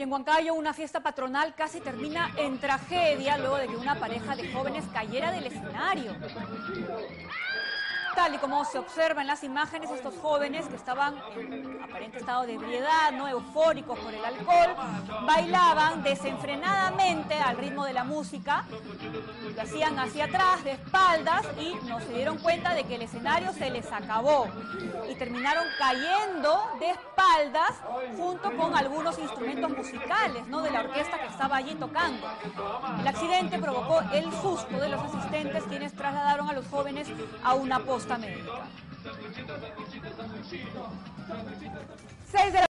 Y en Huancayo, una fiesta patronal casi termina en tragedia luego de que una pareja de jóvenes cayera del escenario. Tal y como se observa en las imágenes, estos jóvenes que estaban en aparente estado de ebriedad, no eufóricos por el alcohol, bailaban desenfrenadamente al ritmo de la música, lo hacían hacia atrás, de espaldas, y no se dieron cuenta de que el escenario se les acabó y terminaron cayendo de espaldas junto con algunos instrumentos musicales, ¿no?, de la orquesta que estaba allí tocando. El accidente provocó el susto de los asistentes, quienes trasladaron a los jóvenes a una posta médica. 6 de la